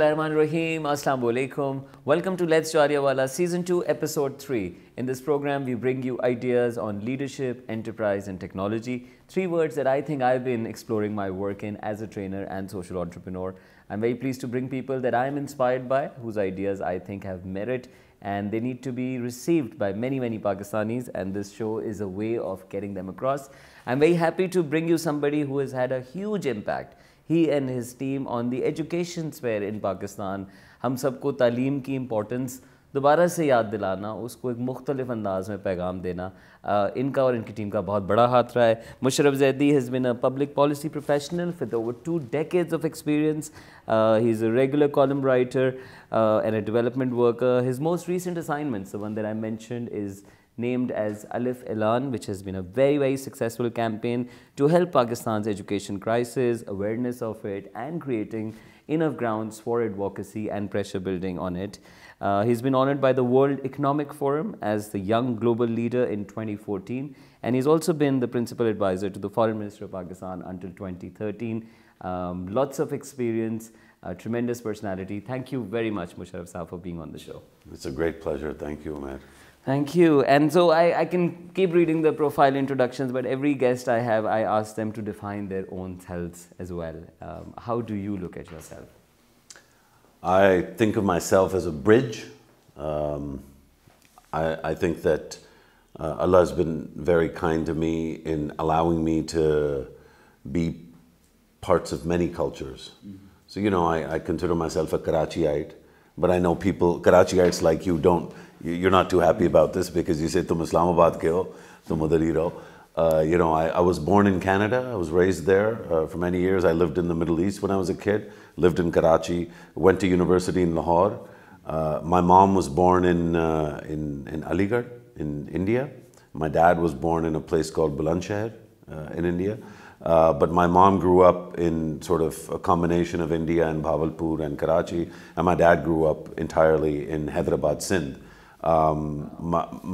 Bismillahirrahmanirrahim. Assalamu alaikum. Welcome to Let's Jaliawala Season 2, Episode 3. In this program, we bring you ideas on leadership, enterprise, and technology. Three words that I think I've been exploring my work in as a trainer and social entrepreneur. I'm very pleased to bring people that I'm inspired by, whose ideas I think have merit, and they need to be received by many, many Pakistanis, and this show is a way of getting them across. I'm very happy to bring you somebody who has had a huge impact, he and his team, on the education sphere in Pakistan. ہم سب کو تعلیم کی importance دوبارہ سے یاد دلانا, اس کو ایک مختلف انداز میں پیغام دینا, ان کا اور ان کی ٹیم کا بہت بڑا ہاتھ رہا ہے. Musharraf Zaidi has been a public policy professional with over 2 decades of experience. He's a regular column writer and a development worker. His most recent assignments, the one that I mentioned, is named as Alif Ailaan, which has been a very, very successful campaign to help Pakistan's education crisis, awareness of it, and creating enough grounds for advocacy and pressure building on it. He's been honored by the World Economic Forum as the Young Global Leader in 2014, and he's also been the principal advisor to the Foreign Minister of Pakistan until 2013. Lots of experience, a tremendous personality. Thank you very much, Musharraf Saab, for being on the show. It's a great pleasure. Thank you, Umair. Thank you. And so I can keep reading the profile introductions, but every guest I have, I ask them to define their own selves as well. How do you look at yourself? I think of myself as a bridge. I think that Allah has been very kind to me in allowing me to be parts of many cultures. Mm-hmm. So, you know, I consider myself a Karachiite, but I know people, Karachiites like you, don't, you're not too happy about this because you say, tum Islamabad ke ho, tum udhar hi raho. You know, I was born in Canada. I was raised there for many years. I lived in the Middle East when I was a kid, lived in Karachi, went to university in Lahore. My mom was born in Aligarh, in India. My dad was born in a place called Bulandshahr in India. But my mom grew up in sort of a combination of India and Bhavalpur and Karachi, and my dad grew up entirely in Hyderabad, Sindh.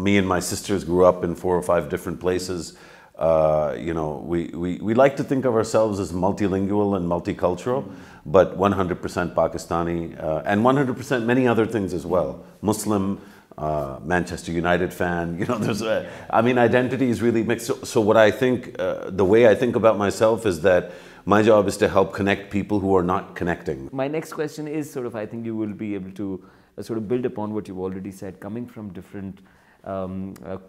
Me and my sisters grew up in 4 or 5 different places. You know, we like to think of ourselves as multilingual and multicultural, but 100% Pakistani and 100% many other things as well. Muslim, Manchester United fan, you know, there's a, I mean, identity is really mixed. So what I think, the way I think about myself is that my job is to help connect people who are not connecting. My next question is sort of, I think you will be able to sort of build upon what you've already said, coming from different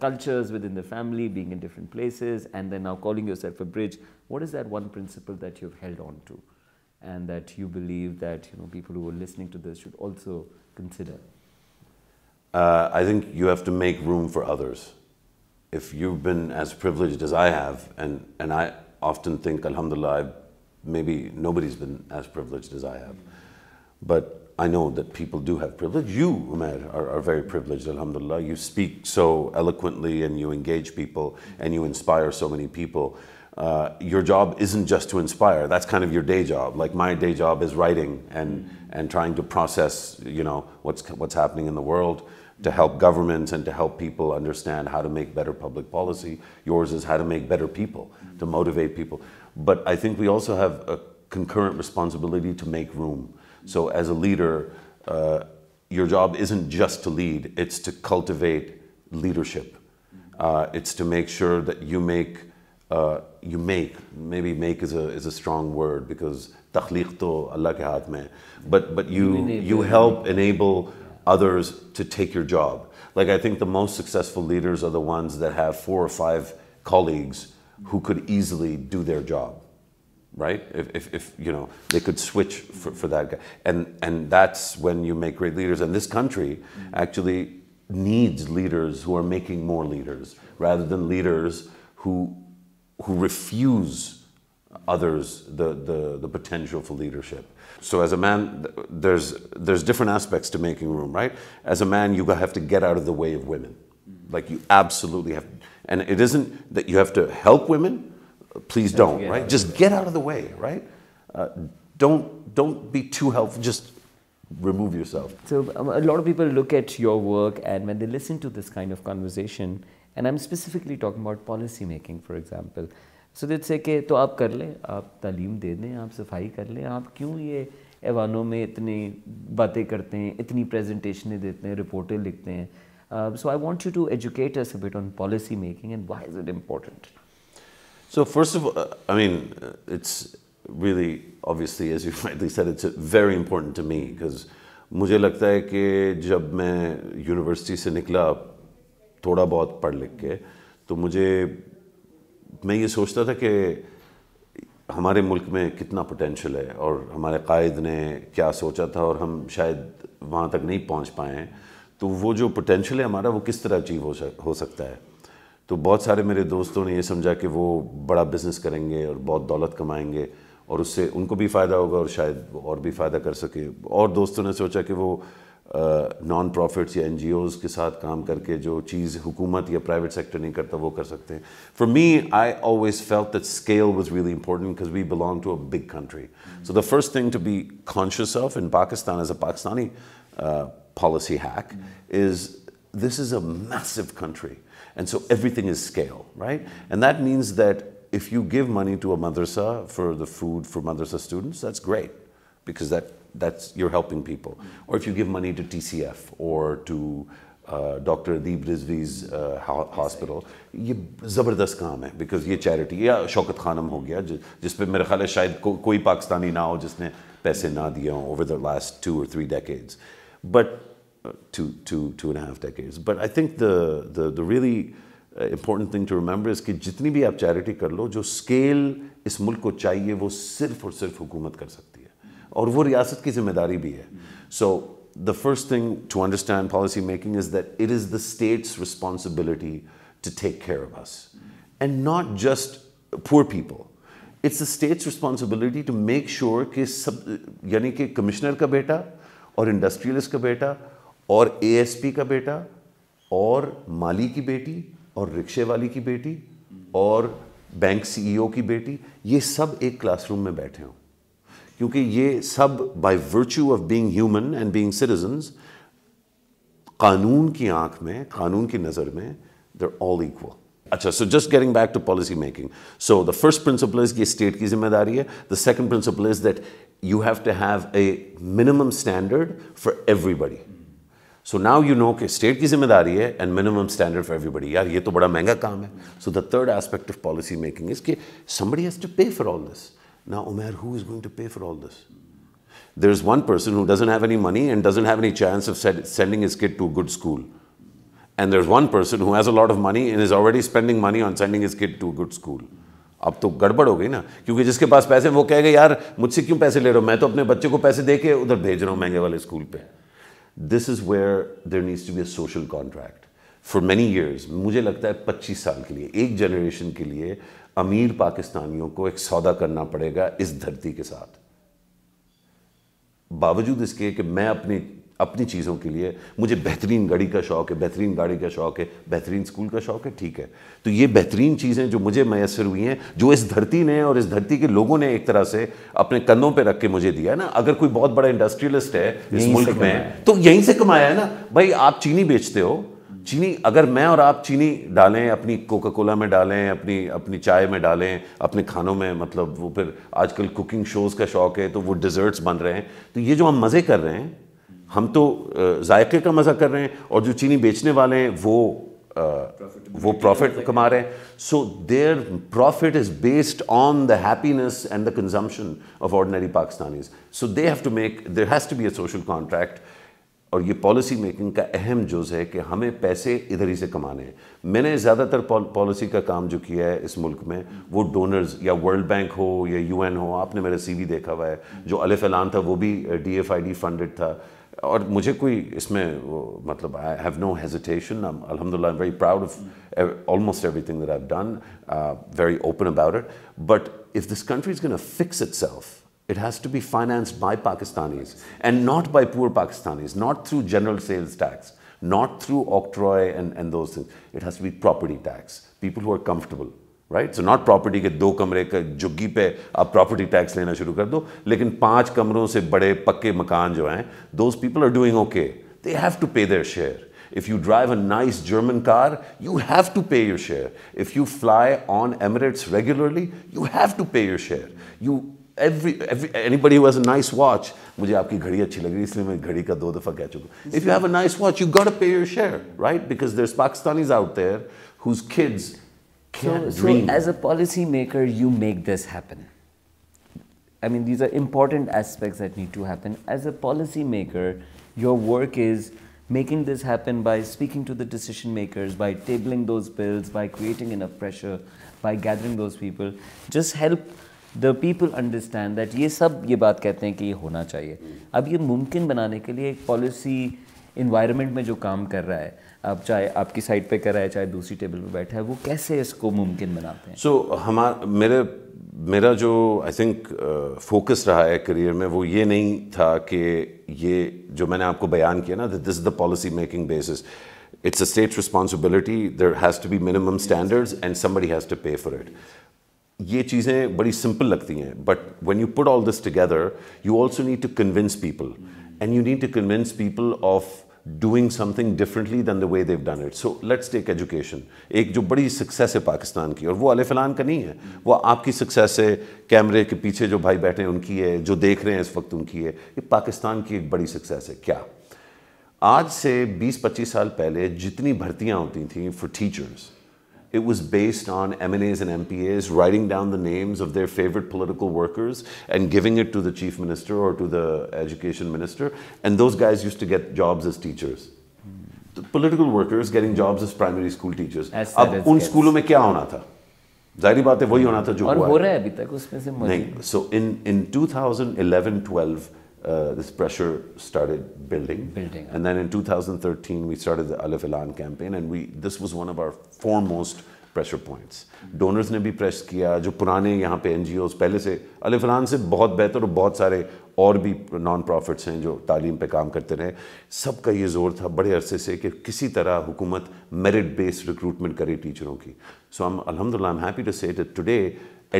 cultures within the family, being in different places, and then now calling yourself a bridge. What is that one principle that you've held on to and that you believe that, you know, people who are listening to this should also consider? I think you have to make room for others. If you've been as privileged as I have, and I often think, alhamdulillah, maybe nobody's been as privileged as I have. But I know that people do have privilege. You, Umair, are very privileged, alhamdulillah. You speak so eloquently and you engage people and you inspire so many people. Your job isn't just to inspire. That's kind of your day job. Like my day job is writing and trying to process, you know, what's happening in the world, to help governments and to help people understand how to make better public policy. Yours is how to make better people, to motivate people. But I think we also have a concurrent responsibility to make room. So as a leader, your job isn't just to lead, it's to cultivate leadership. It's to make sure that you make maybe make is a strong word because takhliq to Allah ke haath mein, but you help enable others to take your job. Like I think the most successful leaders are the ones that have 4 or 5 colleagues who could easily do their job, right? If you know, they could switch for that guy, and that's when you make great leaders. And this country actually needs leaders who are making more leaders rather than leaders who refuse others the potential for leadership. So as a man, there's different aspects to making room, right? As a man, you have to get out of the way of women. Like you absolutely have, and it isn't that you have to help women, please don't, right? Just get out of the way, right? Don't be too helpful, just remove yourself. So a lot of people look at your work, and when they listen to this kind of conversation, and I'm specifically talking about policy making, for example. So they'd say, to aap kar le, aap taleem de dein, aap safai kar le, aap kyun ye ایوانوں میں اتنی باتیں کرتے ہیں, اتنی پریزنٹیشنیں دیتے ہیں, رپورٹیں لکھتے ہیں. So I want you to educate us a bit on policy making and why is it important? So first of all, I mean, it's really, obviously, as you rightly said, it's very important to me because مجھے لگتا ہے کہ جب میں university سے نکلا تھوڑا بہت پڑھ لکھ کے, تو مجھے میں یہ سوچتا تھا کہ ہمارے ملک میں کتنا پوٹینشیل ہے اور ہمارے قائد نے کیا سوچا تھا اور ہم شاید وہاں تک نہیں پہنچ پائے ہیں, تو وہ جو پوٹینشیل ہے ہمارا وہ کس طرح اچیو ہو سکتا ہے. تو بہت سارے میرے دوستوں نے یہ سمجھا کہ وہ بڑا بزنس کریں گے اور بہت دولت کمائیں گے اور اس سے ان کو بھی فائدہ ہوگا اور شاید اور بھی فائدہ کر سکے, اور دوستوں نے سوچا کہ وہ نان پروفٹس یا این جی اوز کے ساتھ کام کر کے جو چیز حکومت یا پرائیویٹ سیکٹر نہیں کرتا وہ کر سکتے ہیں. For me I always felt that scale was really important because we belong to a big country. So the first thing to be conscious of in Pakistan as a Pakistani policy hack is this is a massive country and so everything is scale, right? And that means that if you give money to a madrasa for the food for madrasa students, that's great because that's you're helping people. Or if you give money to TCF or to Dr. Adib Rizvi's hospital, ye zabardast kaam hai because ye charity ya Shaukat Khanum ho gaya jis pe mere khayal hai shayad koi Pakistani na ho jisne paise na diye ho over the last 2 or 3 decades, but two and a half decades. But I think the really important thing to remember is कि जितनी भी आप charity कर लो, जो scale इस मुल्क को चाहिए वो सिर्फ और सिर्फ हुकूमत कर सकती है और वो रियासत की जिम्मेदारी भी है. So the first thing to understand policy making is that it is the state's responsibility to take care of us and not just poor people. It's the state's responsibility to make sure कि सब यानी कि commissioner का बेटा اور industrialist کا بیٹا اور A S P کا بیٹا اور مالی کی بیٹی اور رکشے والی کی بیٹی اور بینک سی ای او کی بیٹی, یہ سب ایک کلاس روم میں بیٹھے ہوں, کیونکہ یہ سب by virtue of being human and being citizens قانون کی آنکھ میں, قانون کی نظر میں they're all equal. اچھا, so just getting back to policy making. So the first principle is یہ اسٹیٹ کی ذمہ داری ہے. The second principle is that you have to have a minimum standard for everybody. So now you know that state ki zimmedari hai and minimum standard for everybody. Yaar ye to bada mehanga kaam hai. So the third aspect of policy making is that somebody has to pay for all this. Now Umair, who is going to pay for all this? There's one person who doesn't have any money and doesn't have any chance of sending his kid to a good school. And there's one person who has a lot of money and is already spending money on sending his kid to a good school. اب تو گڑبڑ ہو گئی نا, کیونکہ جس کے پاس پیسے وہ کہے گا یار مجھ سے کیوں پیسے لے رہا ہوں, میں تو اپنے بچے کو پیسے دے کے ادھر بھیج رہا ہوں مہنگے والے اسکول پہ. This is where there needs to be a social contract for many years. مجھے لگتا ہے 25 سال کے لیے, ایک جنریشن کے لیے امیر پاکستانیوں کو ایک سودا کرنا پڑے گا اس دھرتی کے ساتھ, باوجود اس کے کہ میں اپنی چیزوں کے لیے, مجھے بہترین گاڑی کا شوق ہے, بہترین گاڑی کا شوق ہے, بہترین اسکول کا شوق ہے, ٹھیک ہے, تو یہ بہترین چیزیں جو مجھے میسر ہوئی ہیں, جو اس دھرتی نے اور اس دھرتی کے لوگوں نے ایک طرح سے اپنے کندھوں پہ رکھ کے مجھے دیا ہے نا. اگر کوئی بہت بڑا انڈسٹریلسٹ ہے اس ملک میں تو یہیں سے کمایا ہے نا بھائی. آپ چینی بیچتے ہو, چینی اگر میں اور آپ چینی ڈالیں, اپنی کوکا کولا میں ڈالیں, اپنی چائے میں ڈالیں, اپنے کھانوں میں, مطلب وہ پھر آج کل کوکنگ شوز کا شوق ہے تو وہ ڈیزرٹس بن رہے ہیں, تو یہ جو ہم مزے کر رہے ہیں ہم تو ذائقے کا مزہ کر رہے ہیں, اور جو چینی بیچنے والے ہیں وہ پروفٹ کما رہے ہیں. So their profit is based on the happiness and the consumption of ordinary Pakistanis. So they have to make, there has to be a social contract, اور یہ پالیسی میکنگ کا اہم جز ہے کہ ہمیں پیسے ادھر ہی سے کمانے ہیں. میں نے زیادہ تر پالیسی کا کام جو کیا ہے اس ملک میں وہ ڈونرز, یا ورلڈ بینک ہو یا یو این ہو, آپ نے میرا سی وی دیکھا ہوا ہے, جو الف اعلان تھا وہ بھی D F I D funded تھا, اور مجھے کوئی اس میں مطلب آئی ہیو نو ہیزیٹیشن. الحمد للہ, very proud of almost everything that I have done, very open about it. But if this country is gonna fix itself, it has to be financed by Pakistanis and not by poor Pakistanis, not through general sales tax, not through octroi and those things. It has to be property tax, people who are comfortable, right? So not property ke 2 kamre ka juggi pe aap property tax lena shuru kar do, lekin 5 kamron se bade pakke makan jo hain, those people are doing okay, they have to pay their share. If you drive a nice German car, you have to pay your share. If you fly on Emirates regularly, you have to pay your share. You anybody who has a nice watch, مجھے آپ کی گھڑی اچھی لگ رہی ہے اس لیے میں گھڑی کا دو دفعہ کہہ چکا ہوں. If you have a nice watch, you got to pay your share, right? Because there's Pakistanis out there whose kids can't dream. So as a policy maker, you make this happen. I mean, these are important aspects that need to happen. As a policy maker, your work is making this happen by speaking to the decision makers, by tabling those bills, by creating enough pressure, by gathering those people. Just help the people understand that یہ سب یہ بات کہتے ہیں کہ یہ ہونا چاہیے. اب یہ ممکن بنانے کے لیے ایک پالیسی انوائرمنٹ میں جو کام کر رہا ہے, آپ چاہے آپ کی سائٹ پہ کر رہا ہے چاہے دوسری ٹیبل پہ بیٹھا ہے, وہ کیسے اس کو ممکن بناتے ہیں؟ سو میرا جو آئی تھنک فوکس رہا ہے کریئر میں وہ یہ نہیں تھا کہ یہ جو میں نے آپ کو بیان کیا نا this is the policy making basis, it's a state responsibility, there has to be minimum standards and somebody has to pay for it. یہ چیزیں بڑی سمپل لگتی ہیں but when you put all this together you also need to convince people and you need to convince people of doing something differently than the way they've done it. So let's take education. ایک جو بڑی success ہے پاکستان کی, اور وہ الف اعلان کا نہیں ہے, وہ آپ کی سکسیس ہے, کیمرے کے پیچھے جو بھائی بیٹھے ہیں ان کی ہے, جو دیکھ رہے ہیں اس وقت ان کی ہے, یہ پاکستان کی ایک بڑی سکسیس ہے. کیا آج سے 20-25 سال پہلے جتنی بھرتیاں ہوتی تھیں for teachers, it was based on MNAs and MPAs writing down the names of their favorite political workers and giving it to the chief minister or to the education minister, and those guys used to get jobs as teachers. The political workers getting jobs as primary school teachers. Ab un schoolon mein kya hona tha? Zahiri baat hai wahi hona tha jo hua. Aur ho raha hai abhi tak usme se nahi. So in 2011-12 this pressure started building up. And then in 2013 we started the Alif Ailaan campaign, and this was one of our foremost pressure points. Donors ne bhi press kiya, jo purane yahan pe NGOs pehle se Alif Ailaan se bahut behtar aur bahut sare aur bhi non profits hain jo taaleem pe kaam karte rahe, sab ka ye zor tha bade arse se ki kisi tarah hukumat merit based recruitment kare teacheron ki. So alhamdulillah, I'm happy to say that today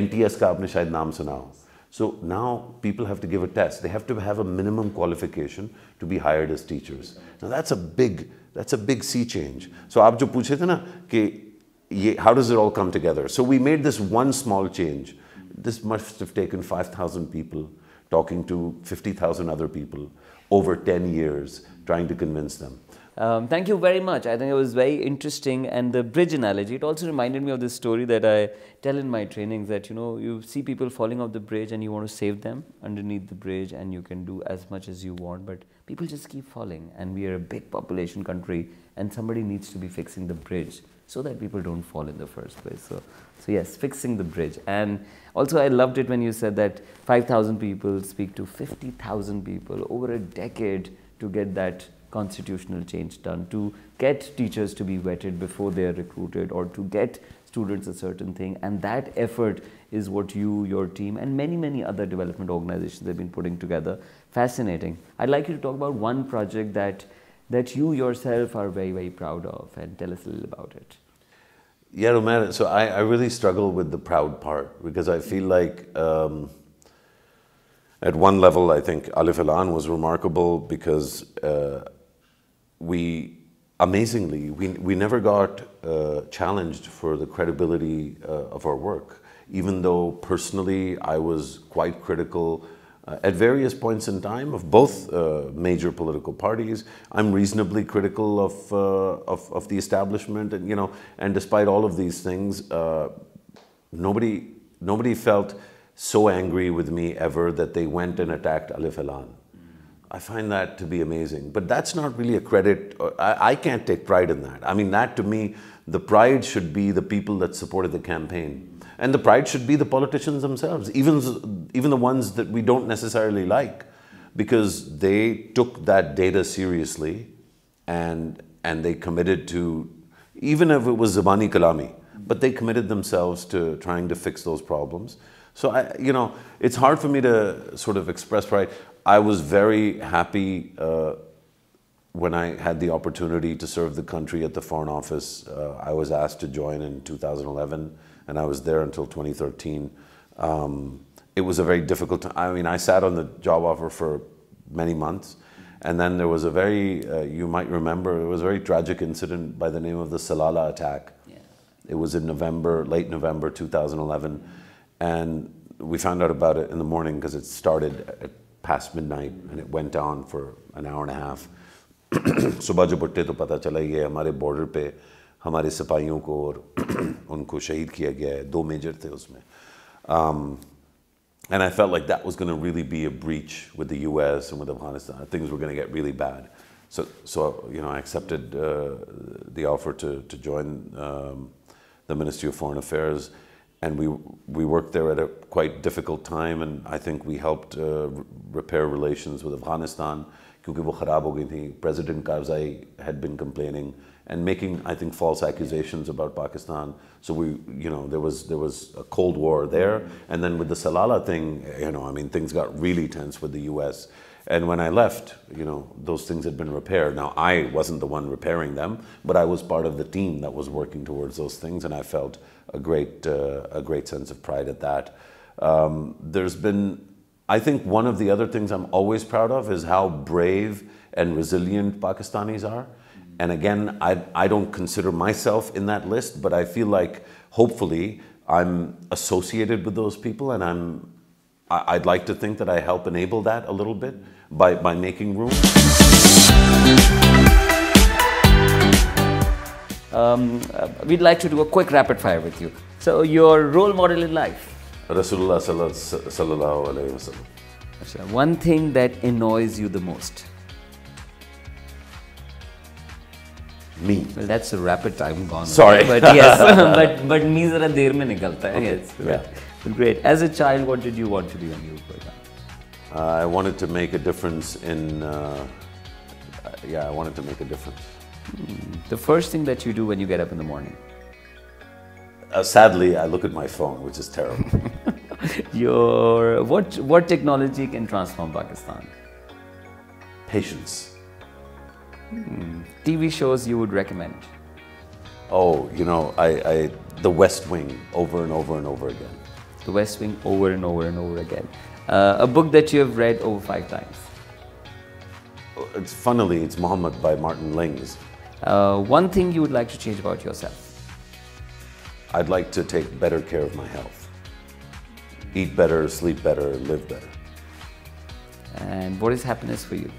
NTS ka aapne shayad naam suna ho. So now people have to give a test. They have to have a minimum qualification to be hired as teachers. Now that's a big sea change. So aap jo puche the na ki ye how does it all come together? So we made this one small change. This must have taken 5,000 people talking to 50,000 other people over 10 years trying to convince them. Thank you very much. I think it was very interesting, and the bridge analogy, it also reminded me of this story that I tell in my trainings that, you know, you see people falling off the bridge and you want to save them underneath the bridge and you can do as much as you want, but people just keep falling, and we are a big population country and somebody needs to be fixing the bridge so that people don't fall in the first place. So yes, fixing the bridge. And also I loved it when you said that 5,000 people speak to 50,000 people over a decade to get that constitutional change done, to get teachers to be vetted before they are recruited, or to get students a certain thing. And that effort is what you, your team, and many other development organizations have been putting together. Fascinating. I'd like you to talk about one project that you yourself are very proud of, and tell us a little about it. Yeah, Umair, so I really struggle with the proud part, because I feel like at one level I think Alif Ailaan was remarkable because we never got challenged for the credibility of our work, even though personally I was quite critical at various points in time of both major political parties. I'm reasonably critical of the establishment, and you know, and despite all of these things, nobody felt so angry with me ever that they went and attacked Alif Ailaan. I find that to be amazing, but that's not really a credit. I can't take pride in that. I mean, that to me, the pride should be the people that supported the campaign, and the pride should be the politicians themselves, even the ones that we don't necessarily like, because they took that data seriously, and they committed to, even if it was Zabani Kalami, but they committed themselves to trying to fix those problems. So I it's hard for me to sort of express pride. I was very happy when I had the opportunity to serve the country at the Foreign Office. I was asked to join in 2011, and I was there until 2013. It was a very difficult time. I mean, I sat on the job offer for many months, and then there was a very, you might remember, it was a very tragic incident by the name of the Salala attack. Yeah. It was in November, late November 2011, and we found out about it in the morning because it started at past midnight and it went on for an hour and a half. صبح جو بٹے تو پتہ چلا یہ ہمارے border پہ ہمارے سپاہیوں کو اور ان کو شہید کیا گیا ہے. دو میجر تھے اس میں. And I felt like that was going to really be a breach with the U.S. and with Afghanistan. Things were going to get really bad. So you know, I accepted the offer to join the Ministry of Foreign Affairs, and we worked there at a quite difficult time, and I think we helped repair relations with Afghanistan because wo kharab ho gayi thi. President Karzai had been complaining and making, I think, false accusations about Pakistan. So we, you know, there was a Cold War there. And then with the Salala thing, you know, I mean, things got really tense with the U.S. And when I left, you know, those things had been repaired. Now, I wasn't the one repairing them, but I was part of the team that was working towards those things. And I felt a great sense of pride at that. There's been, I think one of the other things I'm always proud of is how brave and resilient Pakistanis are. And again, I don't consider myself in that list, but I feel like hopefully I'm associated with those people, and I'd like to think that I help enable that a little bit by making room. We'd like to do a quick rapid fire with you. So your role model in life? Rasulullah sallallahu alaihi wasallam. One thing that annoys you the most? Me. Well, that's a rapid time gone. Sorry. But yes, but me zara der mein nikalta hai. Yes. Right. Yeah. Great. As a child, what did you want to do when you were growing up? I wanted to make a difference in, I wanted to make a difference. The first thing that you do when you get up in the morning? Sadly, I look at my phone, which is terrible. What technology can transform Pakistan? Patience. TV shows you would recommend? Oh, you know, The West Wing over and over and over again. The West Wing over and over and over again. A book that you have read over 5 times? Funnily, it's Muhammad by Martin Lings. One thing you would like to change about yourself? I'd like to take better care of my health. Eat better, sleep better, live better. And what is happiness for you?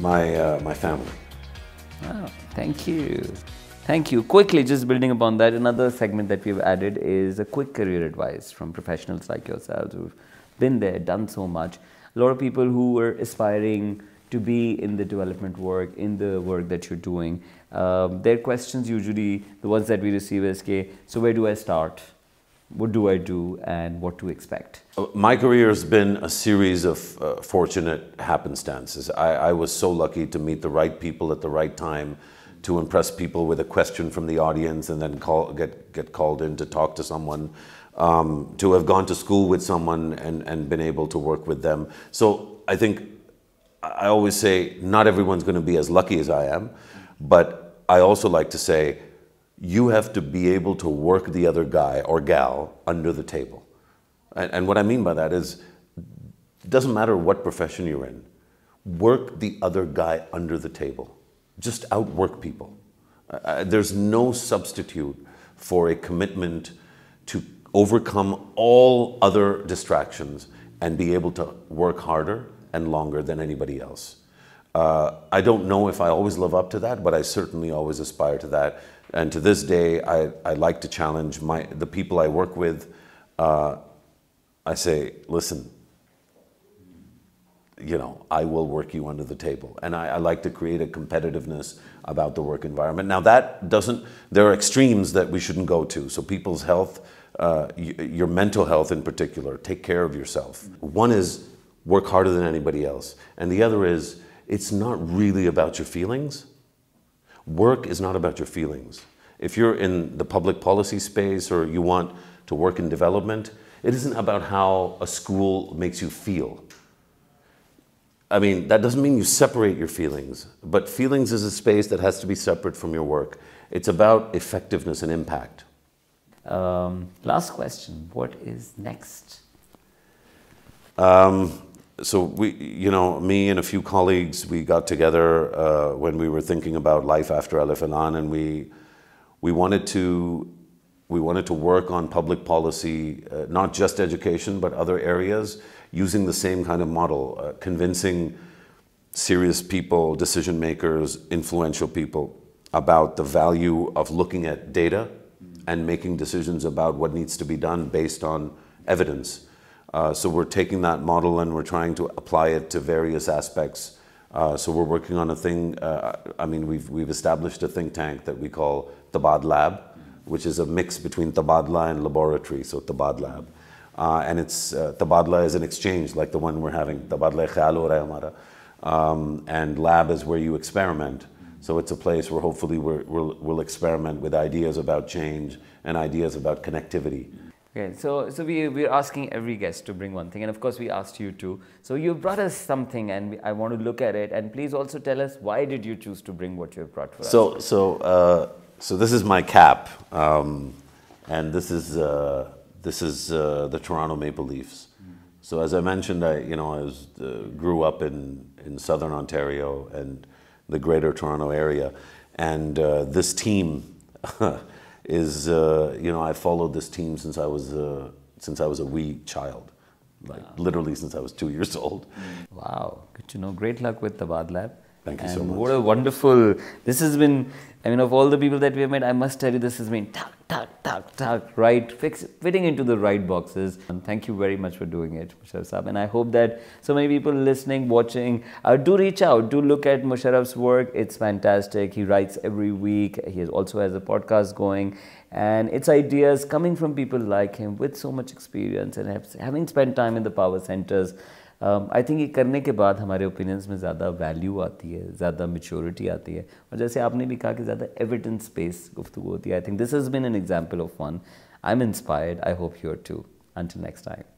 My family. Oh, thank you. Thank you. Quickly, just building upon that, another segment that we've added is a quick career advice from professionals like yourselves who've been there, done so much. A lot of people who were aspiring to be in the development work, in the work that you're doing, their questions usually, the ones that we receive is, okay, so where do I start? What do I do and what to expect? My career has been a series of fortunate happenstances. I was so lucky to meet the right people at the right time, to impress people with a question from the audience and then get called in to talk to someone, to have gone to school with someone and been able to work with them. So I think I always say not everyone's going to be as lucky as I am, but I also like to say you have to be able to work the other guy or gal under the table. And what I mean by that is, it doesn't matter what profession you're in, work the other guy under the table. Just outwork people. There's no substitute for a commitment to overcome all other distractions and be able to work harder and longer than anybody else. I don't know if I always live up to that, but I certainly always aspire to that. And to this day, I like to challenge the people I work with. I say, listen, you know, I will work you under the table. And I like to create a competitiveness about the work environment. Now that doesn't, there are extremes that we shouldn't go to. So people's health, your mental health in particular, take care of yourself. One is work harder than anybody else. And the other is, it's not really about your feelings. Work is not about your feelings. If you're in the public policy space or you want to work in development, it isn't about how a school makes you feel. I mean, that doesn't mean you separate your feelings, but feelings is a space that has to be separate from your work. It's about effectiveness and impact. Last question, what is next? So we, you know, me and a few colleagues, we got together when we were thinking about life after Alif Ailaan, and we wanted to We wanted to work on public policy, not just education, but other areas, using the same kind of model, convincing serious people, decision makers, influential people about the value of looking at data and making decisions about what needs to be done based on evidence. So we're taking that model and we're trying to apply it to various aspects. So we're working on a thing, I mean, we've established a think tank that we call Tabadlab, which is a mix between Tabadla and laboratory, so Tabadlab. And it's, Tabadla is an exchange like the one we're having, Tabadla khayal ho raha hai hamara. And lab is where you experiment. So it's a place where hopefully we'll experiment with ideas about change and ideas about connectivity. Okay, so we're asking every guest to bring one thing, and of course we asked you too. So you brought us something, and I want to look at it, and please also tell us why did you choose to bring what you have brought for us? So this is my cap, and this is the Toronto Maple Leafs. So as I mentioned, I grew up in Southern Ontario and the Greater Toronto Area, and this team is I followed this team since I was a wee child, like literally since I was 2 years old. Wow, good to know. Great luck with the Tabadlab. Thank you so much. What a wonderful, this has been, I mean, of all the people that we have met, I must tell you, this has been right, fitting into the right boxes. And thank you very much for doing it, Musharraf Saab. And I hope that so many people listening, watching, do reach out, do look at Musharraf's work. It's fantastic. He writes every week. He also has a podcast going. And it's ideas coming from people like him with so much experience and having spent time in the power centers. I think یہ کرنے کے بعد ہمارے opinions میں زیادہ value آتی ہے, زیادہ maturity آتی ہے, اور جیسے آپ نے بھی کہا کہ زیادہ evidence based گفتگو ہوتی ہے. I think this has been an example of one. I'm inspired. I hope you are too. Until next time.